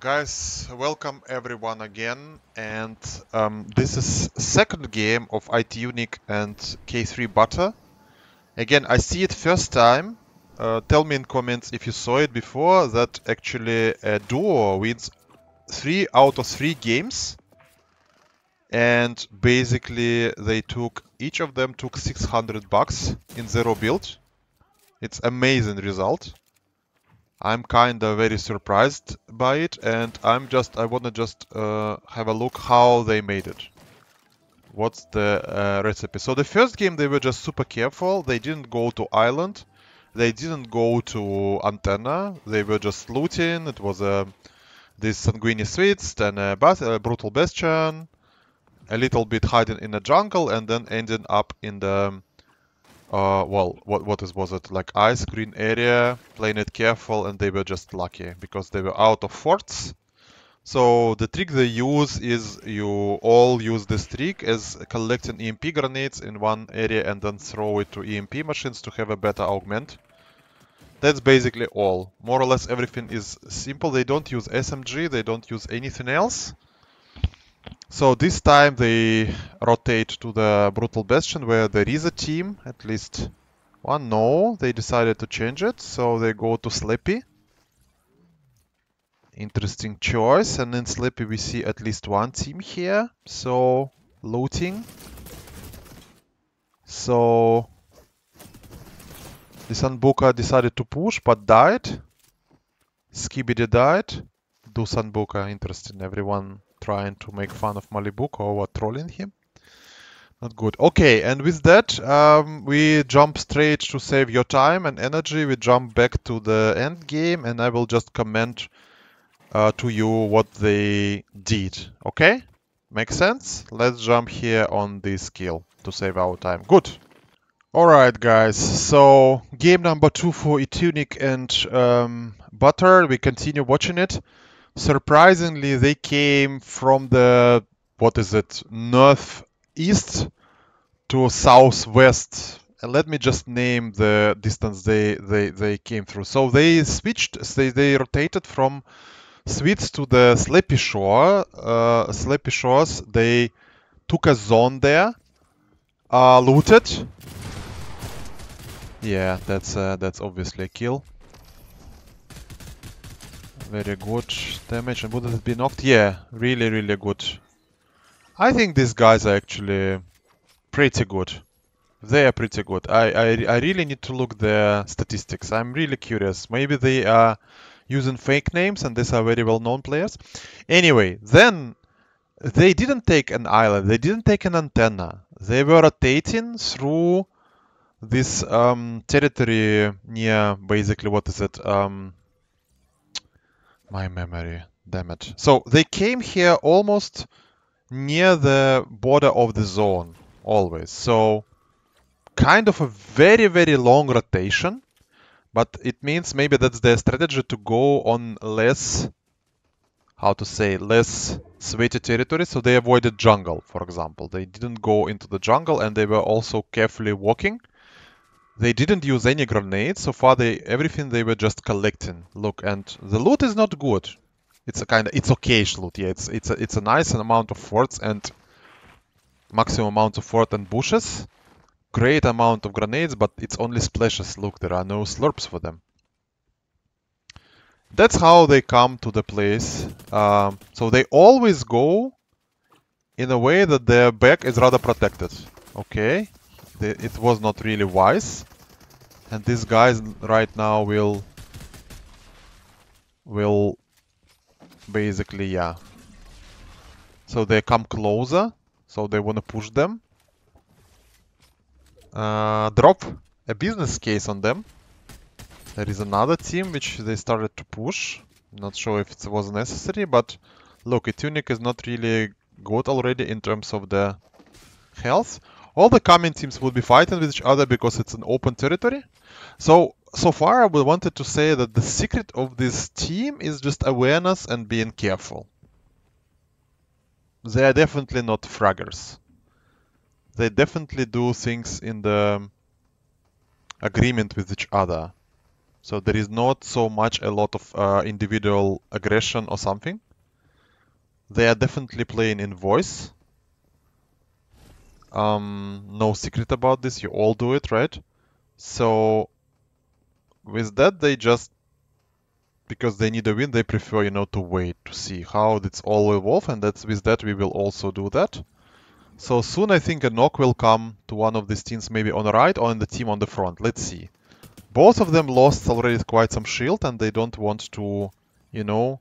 Guys, welcome everyone again, and this is second game of ituNik and K3 Butter. Again, I see it first time. Tell me in comments if you saw it before that actually a duo wins 3 out of 3 games, and basically they took, each of them took $600 in zero build. It's amazing result. I'm kinda very surprised by it, and I wanna just have a look how they made it. What's the recipe? So the first game they were just super careful. They didn't go to island, they didn't go to antenna. They were just looting. It was this Sanguine Sweets, then Brutal Bastion, a little bit hiding in the jungle, and then ending up in the well, what was it? Like ice green area, playing it careful, and they were just lucky because they were out of forts. So the trick they use is you all use this trick as collecting EMP grenades in one area and then throw it to EMP machines to have a better augment. That's basically all. More or less everything is simple. They don't use SMG, they don't use anything else. So this time they rotate to the Brutal Bastion, where there is a team, at least one. No, they decided to change it, so they go to Slippy. Interesting choice, and in Slippy we see at least one team here, so looting. So the Sanbuka decided to push, but died. Skibidi died. Do Sanbuka, interesting, everyone trying to make fun of Malibuko or trolling him. Not good. Okay, and with that, we jump straight to save your time and energy. We jump back to the end game, and I will just comment to you what they did. Okay? Makes sense? Let's jump here on this kill to save our time. Good. Alright, guys. So, game number 2 for ituNik and Butter. We continue watching it. Surprisingly, they came from the, what is it, northeast to southwest. And let me just name the distance they came through. So they switched, they rotated from Sweets to the Slappy Shore, Slappy Shores. They took a zone there, looted. Yeah, that's obviously a kill. Very good damage, and would it be knocked? Yeah, really, really good. I think these guys are actually pretty good. They are pretty good. I really need to look their statistics. I'm really curious. Maybe they are using fake names, and these are very well-known players. Anyway, then they didn't take an island. They didn't take an antenna. They were rotating through this territory near, basically, what is it? My memory, damn it. So they came here almost near the border of the zone, always. So kind of a very, very long rotation, but it means maybe that's their strategy to go on less, how to say, less sweaty territory. So they avoided jungle, for example. They didn't go into the jungle, and they were also carefully walking. They didn't use any grenades so far. Everything they were just collecting. Look, and the loot is not good. It's a kind of, it's okayish loot. Yeah, it's a nice amount of forts and maximum amount of fort and bushes. Great amount of grenades, but it's only splashes. Look, there are no slurps for them. That's how they come to the place. So they always go in a way that their back is rather protected. Okay. It was not really wise, and these guys right now will basically, yeah. So they come closer, so they want to push them. Drop a business case on them. There is another team which they started to push. Not sure if it was necessary, but look, ituNik is not really good already in terms of the health. All the coming teams will be fighting with each other because it's an open territory. So far I wanted to say that the secret of this team is just awareness and being careful. They are definitely not fraggers. They definitely do things in the agreement with each other. So there is not so much a lot of individual aggression or something. They are definitely playing in voice. No secret about this, you all do it, right? So with that, they just, because they need a win, they prefer, you know, to wait to see how it's all evolve, and that's with that we will also do that. So soon I think a knock will come to one of these teams, maybe on the right or on the team on the front, let's see. Both of them lost already quite some shield and they don't want to, you know,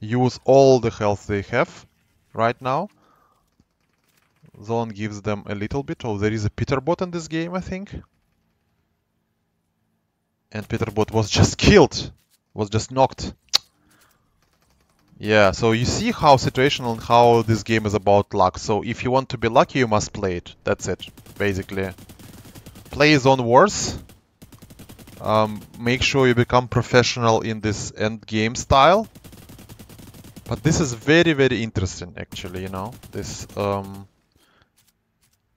use all the health they have right now. Zone gives them a little bit. Oh, there is a Peterbot in this game, I think. And Peterbot was just killed. Was just knocked. Yeah, so you see how situational and how this game is about luck. So if you want to be lucky, you must play it. That's it, basically. Play Zone Wars. Make sure you become professional in this end game style. But this is very, very interesting, actually, you know. This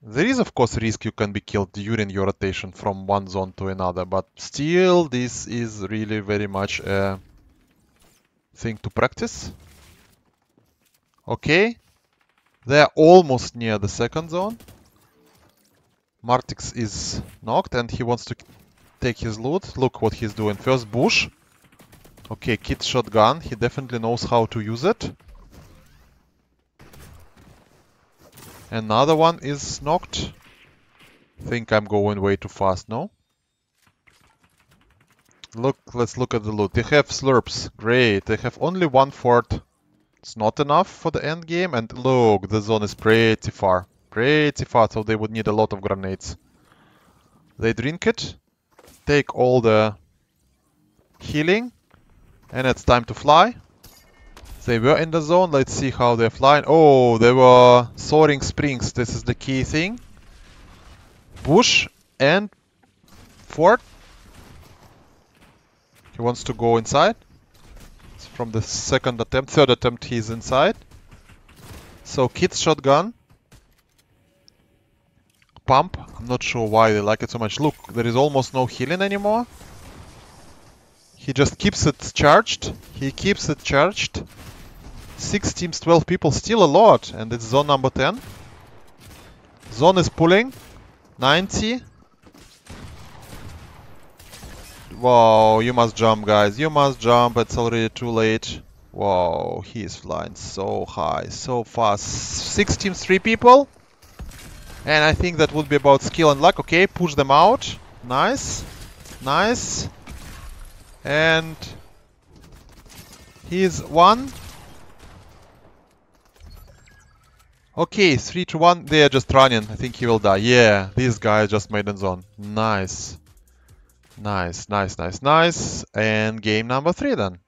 there is, of course, risk you can be killed during your rotation from one zone to another, but still, this is really very much a thing to practice. Okay. They are almost near the second zone. Martix is knocked and he wants to take his loot. Look what he's doing. First bush. Okay, kid shotgun, he definitely knows how to use it. Another one is knocked. Think I'm going way too fast, no? Look, let's look at the loot. They have slurps, great. They have only one fort. It's not enough for the end game. And look, the zone is pretty far, so they would need a lot of grenades. They drink it, take all the healing. And it's time to fly. They were in the zone. Let's see how they're flying. Oh, they were Soaring Springs. This is the key thing. Bush and fort. He wants to go inside. It's from the second attempt. Third attempt, he's inside. So, kid's shotgun. Pump. I'm not sure why they like it so much. Look, there is almost no healing anymore. He just keeps it charged. He keeps it charged. 6 teams, 12 people, still a lot. And it's zone number 10. Zone is pulling. 90. Wow, you must jump, guys. You must jump. It's already too late. Wow, he is flying so high, so fast. 6 teams, 3 people. And I think that would be about skill and luck. Okay, push them out. Nice. Nice. And he's one. Okay, 3-1. They are just running. I think he will die. Yeah, this guy just made in zone. Nice. Nice, nice, nice, nice. And game number 3 then.